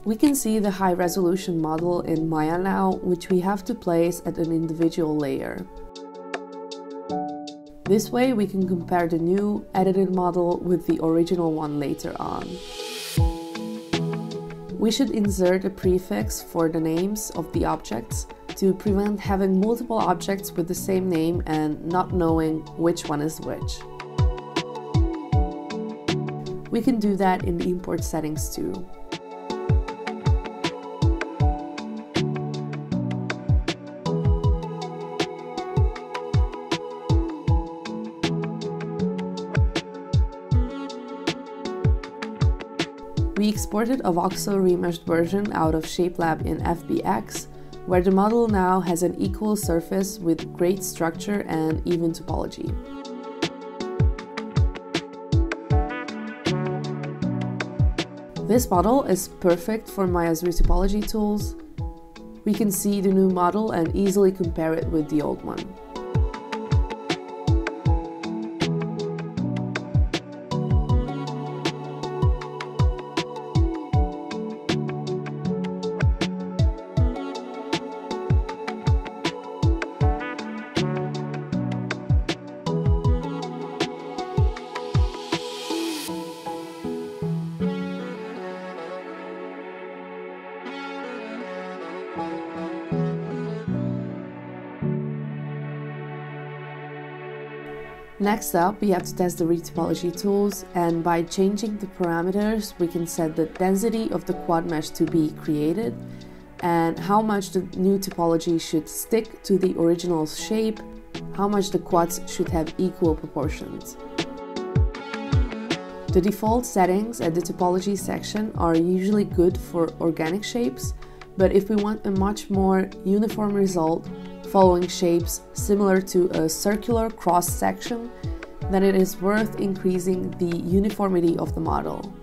We can see the high resolution model in Maya now, which we have to place at an individual layer. This way we can compare the new, edited model with the original one later on. We should insert a prefix for the names of the objects to prevent having multiple objects with the same name and not knowing which one is which. We can do that in the import settings too. We exported a voxel remeshed version out of ShapeLab in FBX, where the model now has an equal surface with great structure and even topology. This model is perfect for Maya's retopology tools. We can see the new model and easily compare it with the old one. Next up, we have to test the retopology tools, and by changing the parameters, we can set the density of the quad mesh to be created and how much the new topology should stick to the original shape, how much the quads should have equal proportions. The default settings at the topology section are usually good for organic shapes, but if we want a much more uniform result, following shapes similar to a circular cross-section, then it is worth increasing the uniformity of the model.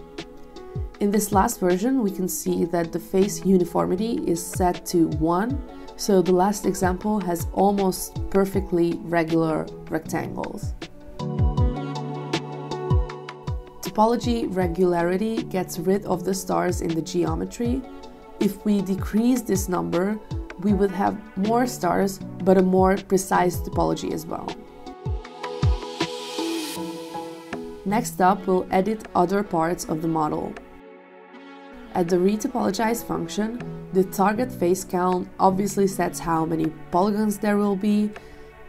In this last version, we can see that the face uniformity is set to 1, so the last example has almost perfectly regular rectangles. Topology regularity gets rid of the stars in the geometry. If we decrease this number, we would have more stars, but a more precise topology as well. Next up, we'll edit other parts of the model. At the retopologize function, the target face count obviously sets how many polygons there will be,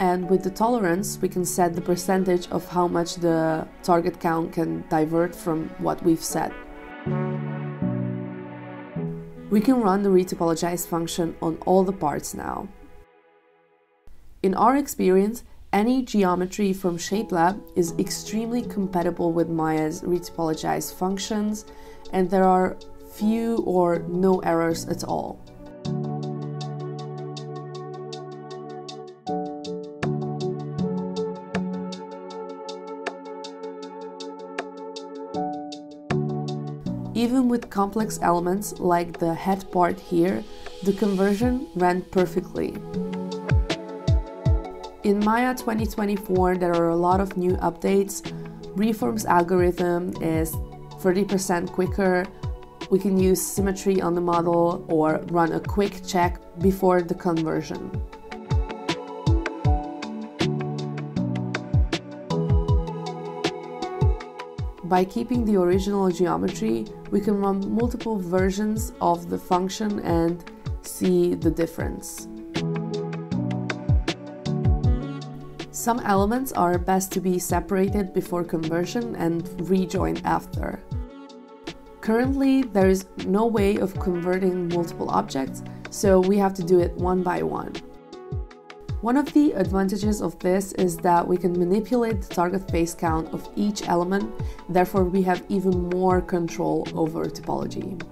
and with the tolerance, we can set the percentage of how much the target count can divert from what we've set. We can run the retopologize function on all the parts now. In our experience, any geometry from ShapeLab is extremely compatible with Maya's retopologize functions, and there are few or no errors at all. Even with complex elements like the head part here, the conversion ran perfectly. In Maya 2024, there are a lot of new updates. Reform's algorithm is 30% quicker. We can use symmetry on the model or run a quick check before the conversion. By keeping the original geometry, we can run multiple versions of the function and see the difference. Some elements are best to be separated before conversion and rejoined after. Currently, there is no way of converting multiple objects, so we have to do it one by one. One of the advantages of this is that we can manipulate the target face count of each element, therefore we have even more control over topology.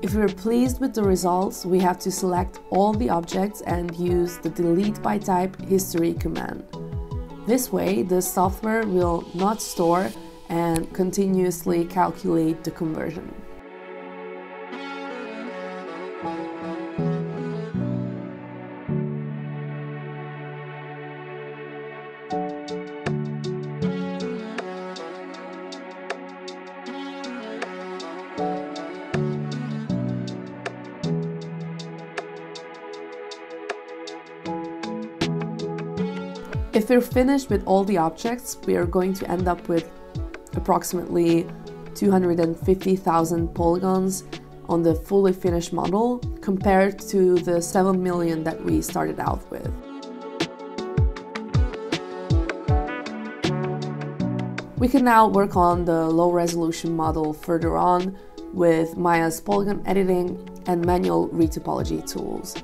If we are pleased with the results, we have to select all the objects and use the delete by type history command. This way, the software will not store and continuously calculate the conversion. If we're finished with all the objects, we are going to end up with approximately 250,000 polygons on the fully finished model compared to the 7 million that we started out with. We can now work on the low resolution model further on with Maya's polygon editing and manual retopology tools.